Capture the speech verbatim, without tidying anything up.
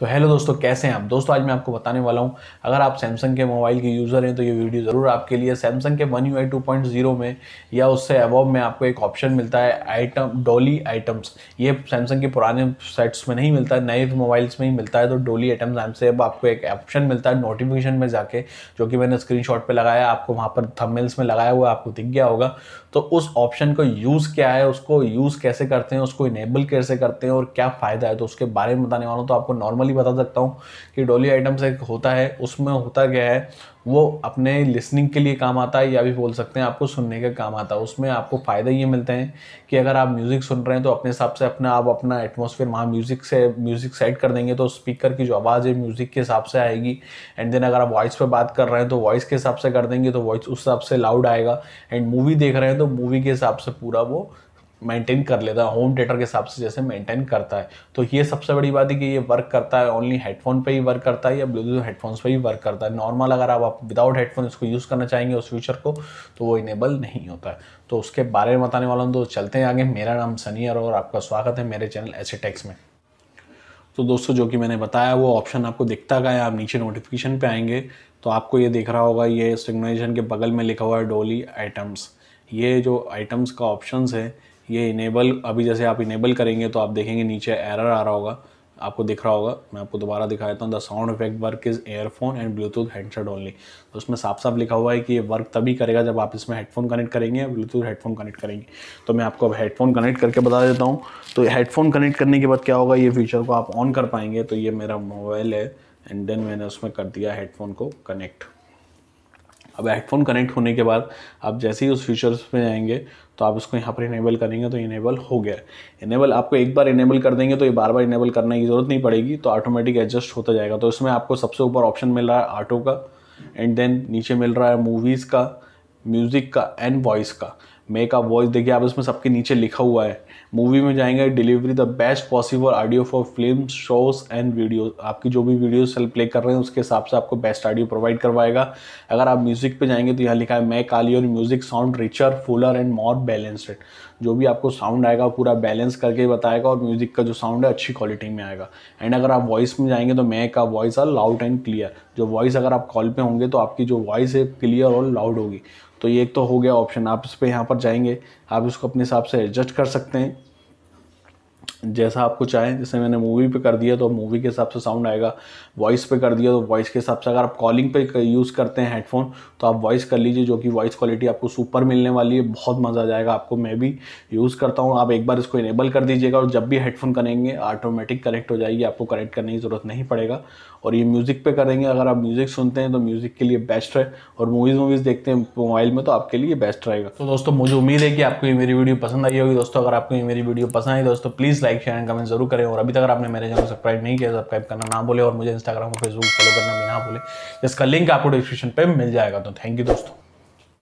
तो हेलो दोस्तों, कैसे हैं आप दोस्तों। आज मैं आपको बताने वाला हूं, अगर आप सैमसंग के मोबाइल के यूज़र हैं तो ये वीडियो ज़रूर आपके लिए। सैमसंग के one UI two point zero में या उससे अबव में आपको एक ऑप्शन मिलता है आइटम डॉली आइटम्स। ये सैमसंग के पुराने सेट्स में नहीं मिलता, नए मोबाइल्स में ही मिलता है। तो डॉली आइटम्स नाम से अब आपको एक ऑप्शन मिलता है नोटिफिकेशन में जाके, जो कि मैंने स्क्रीन शॉट पर लगाया, आपको वहाँ पर थंबनेल्स में लगाया हुआ आपको दिख गया होगा। तो उस ऑप्शन को यूज़ क्या है, उसको यूज़ कैसे करते हैं, उसको इनेबल कैसे करते हैं और क्या फ़ायदा है, तो उसके बारे में बताने वाला हूँ। तो आपको नॉर्मली बता सकता हूं कि डॉली आइटम्स एक होता है, उसमें होता क्या है, वो अपने लिसनिंग के लिए काम आता है, या भी बोल सकते हैं आपको सुनने का काम आता है। उसमें आपको फ़ायदा ये मिलते हैं कि अगर आप म्यूज़िक सुन रहे हैं तो अपने हिसाब से अपना आप अपना एटमॉस्फेयर वहाँ म्यूज़िक से म्यूज़िक सेट कर देंगे, तो स्पीकर की जो आवाज़ है म्यूज़िक के हिसाब से आएगी। एंड देन अगर आप वॉइस पर बात कर रहे हैं तो वॉइस के हिसाब से कर देंगे, तो वॉइस उस हिसाब से लाउड आएगा। एंड मूवी देख रहे हैं तो मूवी के हिसाब से पूरा वो मेंटेन कर लेता है, होम थिएटर के हिसाब से जैसे मेंटेन करता है। तो ये सबसे बड़ी बात है कि ये वर्क करता है ओनली हेडफोन पे ही वर्क करता है, या ब्लूटूथ हेडफोन्स पे ही वर्क करता है। नॉर्मल अगर आप विदाउट हेडफोन इसको यूज़ करना चाहेंगे उस फीचर को, तो वो इनेबल नहीं होता है। तो उसके बारे में बताने वाला हूँ, तो चलते हैं आगे। मेरा नाम सनी है और आपका स्वागत है मेरे चैनल एसटेक्स में। तो दोस्तों, जो कि मैंने बताया वो ऑप्शन आपको दिखता गया। आप नीचे नोटिफिकेशन पर आएंगे तो आपको ये दिख रहा होगा, ये सिग्नलाइजेशन के बगल में लिखा हुआ है डॉली आइटम्स। ये जो आइटम्स का ऑप्शंस है ये इनेबल, अभी जैसे आप इनेबल करेंगे तो आप देखेंगे नीचे एरर आ रहा होगा, आपको दिख रहा होगा। मैं आपको दोबारा दिखा देता हूँ, the sound effect work is earphone and Bluetooth headset only. तो उसमें साफ साफ लिखा हुआ है कि ये वर्क तभी करेगा जब आप इसमें हेडफोन कनेक्ट करेंगे या ब्लूटूथ हेडफोन कनेक्ट करेंगे। तो मैं आपको अब हेडफोन कनेक्ट करके बता देता हूँ। तो हेडफोन कनेक्ट करने के बाद क्या होगा, ये फीचर को आप ऑन कर पाएंगे। तो ये मेरा मोबाइल है एंड देन मैंने उसमें कर दिया हेडफोन को कनेक्ट। अब हेडफोन कनेक्ट होने के बाद आप जैसे ही उस फीचर्स में आएंगे तो आप उसको यहाँ पर इनेबल करेंगे, तो इनेबल हो गया। इनेबल आपको एक बार इनेबल कर देंगे तो ये बार बार इनेबल करने की ज़रूरत नहीं पड़ेगी, तो ऑटोमेटिक एडजस्ट होता जाएगा। तो इसमें आपको सबसे ऊपर ऑप्शन मिल रहा है ऑटो का, एंड देन नीचे मिल रहा है मूवीज़ का, म्यूज़िक का एंड वॉइस का। मेकअप वॉइस देखिए आप इसमें सबके नीचे लिखा हुआ है। मूवी में जाएंगे delivery the best possible audio for film shows and videos. आपकी जो भी वीडियोस सेल प्ले कर रहे हैं उसके हिसाब से आपको बेस्ट ऑडियो प्रोवाइड करवाएगा। अगर आप म्यूज़िक पे जाएंगे तो यहाँ लिखा है make all your music sound richer fuller and more balanced. जो भी आपको साउंड आएगा पूरा बैलेंस करके बताएगा, और म्यूज़िक का जो साउंड है अच्छी क्वालिटी में आएगा। एंड अगर आप वॉइस में जाएंगे तो make a voice are loud and clear. जो वॉइस अगर आप कॉल पे होंगे तो आपकी जो वॉइस है क्लियर और लाउड होगी। तो ये एक तो हो गया ऑप्शन, आप इस पर यहाँ पर जाएंगे, आप इसको अपने हिसाब से एडजस्ट कर सकते हैं जैसा आपको चाहें। जैसे मैंने मूवी पे कर दिया तो मूवी के हिसाब से साउंड आएगा, वॉइस पे कर दिया तो वॉइस के हिसाब से। अगर आप कॉलिंग पे यूज़ करते हैं हेडफोन तो आप वॉइस कर लीजिए, जो कि वॉइस क्वालिटी आपको सुपर मिलने वाली है, बहुत मज़ा आ जाएगा आपको। मैं भी यूज़ करता हूँ। आप एक बार इसको इनेबल कर दीजिएगा और जब भी हेडफोन करेंगे ऑटोमेटिक कनेक्ट हो जाएगी, आपको कनेक्ट करने की ज़रूरत नहीं पड़ेगा। और ये म्यूज़िक पे करेंगे, अगर आप म्यूज़िक सुनते हैं तो म्यूज़िक के लिए बेस्ट है, और मूवीज़ मूवीज़ देखते हैं मोबाइल में तो आपके लिए बेस्ट रहेगा। तो दोस्तों, मुझे उम्मीद है कि आपको ये मेरी वीडियो पसंद आई होगी। दोस्तों, अगर आपको ये मेरी वीडियो पसंद आई दोस्तों please like share and comment जरूर करें। और अभी तक अगर आपने मेरे चैनल को सब्सक्राइब नहीं किया सब्सक्राइब करना ना भूलें, और मुझे इंस्टाग्राम और फेसबुक फॉलो करना भी ना भूलें, जिसका लिंक आपको डिस्क्रिप्शन पर मिल जाएगा। तो थैंक यू दोस्तों।